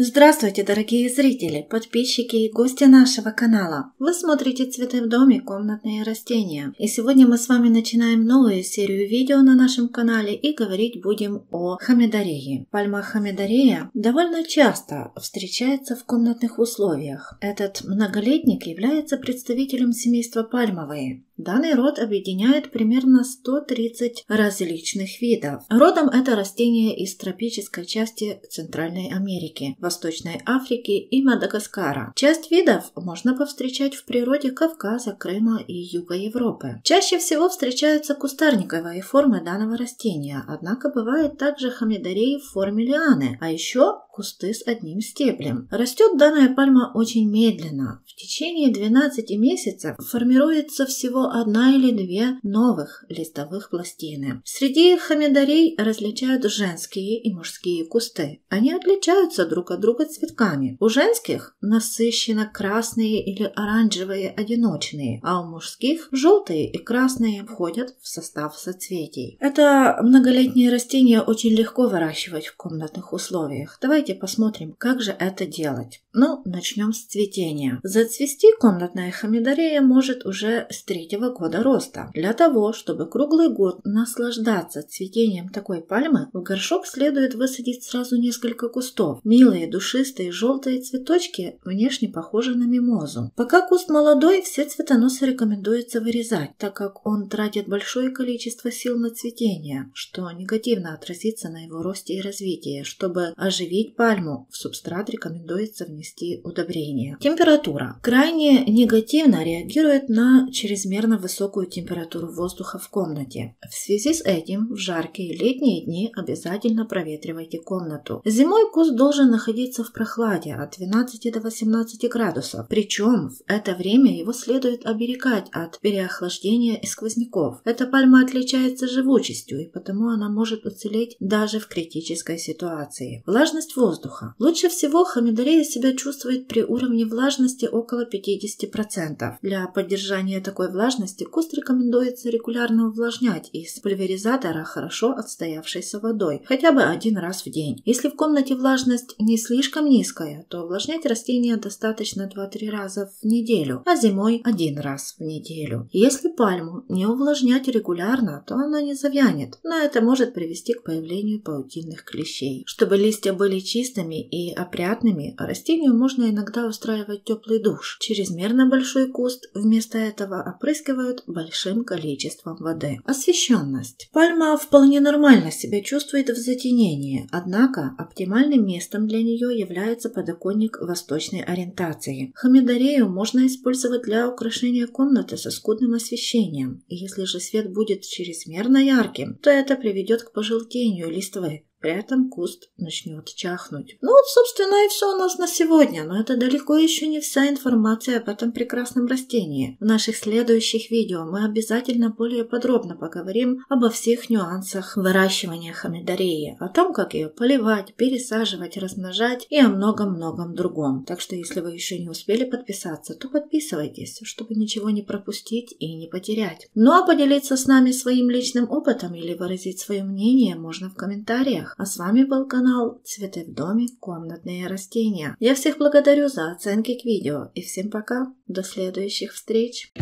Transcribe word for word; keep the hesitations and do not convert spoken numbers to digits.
Здравствуйте, дорогие зрители, подписчики и гости нашего канала. Вы смотрите «Цветы в доме. Комнатные растения». И сегодня мы с вами начинаем новую серию видео на нашем канале и говорить будем о хамедорее. Пальма хамедорея довольно часто встречается в комнатных условиях. Этот многолетник является представителем семейства пальмовые. Данный род объединяет примерно сто тридцать различных видов. Родом это растение из тропической части Центральной Америки, Восточной Африки и Мадагаскара. Часть видов можно повстречать в природе Кавказа, Крыма и Юга Европы. Чаще всего встречаются кустарниковые формы данного растения, однако бывает также хамедореи в форме лианы, а еще кусты с одним стеблем. Растет данная пальма очень медленно. В течение двенадцати месяцев формируется всего одна или две новых листовых пластины. Среди хамедорей различают женские и мужские кусты. Они отличаются друг от друга цветками. У женских насыщенно красные или оранжевые одиночные, а у мужских желтые и красные входят в состав соцветий. Это многолетние растения очень легко выращивать в комнатных условиях. Давайте посмотрим, как же это делать. Ну, начнем с цветения. Зацвести комнатная хамедорея может уже с третьего года роста. Для того, чтобы круглый год наслаждаться цветением такой пальмы, в горшок следует высадить сразу несколько кустов. Милые, душистые, желтые цветочки внешне похожи на мимозу. Пока куст молодой, все цветоносы рекомендуется вырезать, так как он тратит большое количество сил на цветение, что негативно отразится на его росте и развитии. Чтобы оживить пальму, в субстрат рекомендуется внести удобрение. Температура. Крайне негативно реагирует на чрезмерно чрезмерно высокую температуру воздуха в комнате. В связи с этим в жаркие летние дни обязательно проветривайте комнату. Зимой куст должен находиться в прохладе от двенадцати до восемнадцати градусов. Причем в это время его следует оберегать от переохлаждения и сквозняков. Эта пальма отличается живучестью, и потому она может уцелеть даже в критической ситуации. Влажность воздуха. Лучше всего хамедорея себя чувствует при уровне влажности около пятидесяти процентов. Для поддержания такой влажности куст рекомендуется регулярно увлажнять из пульверизатора хорошо отстоявшейся водой хотя бы один раз в день. Если в комнате влажность не слишком низкая, то увлажнять растение достаточно два-три раза в неделю, а зимой один раз в неделю. Если пальму не увлажнять регулярно, то она не завянет, но это может привести к появлению паутинных клещей. Чтобы листья были чистыми и опрятными, растению можно иногда устраивать теплый душ. Чрезмерно большой куст вместо этого опрыскивают большим количеством воды. Освещенность. Пальма вполне нормально себя чувствует в затенении, однако оптимальным местом для нее является подоконник восточной ориентации. Хамедорею можно использовать для украшения комнаты со скудным освещением. Если же свет будет чрезмерно ярким, то это приведет к пожелтению листвы. При этом куст начнет чахнуть. Ну вот, собственно, и все у нас на сегодня. Но это далеко еще не вся информация об этом прекрасном растении. В наших следующих видео мы обязательно более подробно поговорим обо всех нюансах выращивания хамедореи, о том, как ее поливать, пересаживать, размножать и о многом-многом другом. Так что, если вы еще не успели подписаться, то подписывайтесь, чтобы ничего не пропустить и не потерять. Ну а поделиться с нами своим личным опытом или выразить свое мнение можно в комментариях. А с вами был канал «Цветы в доме. Комнатные растения». Я всех благодарю за оценки к видео и всем пока, до следующих встреч!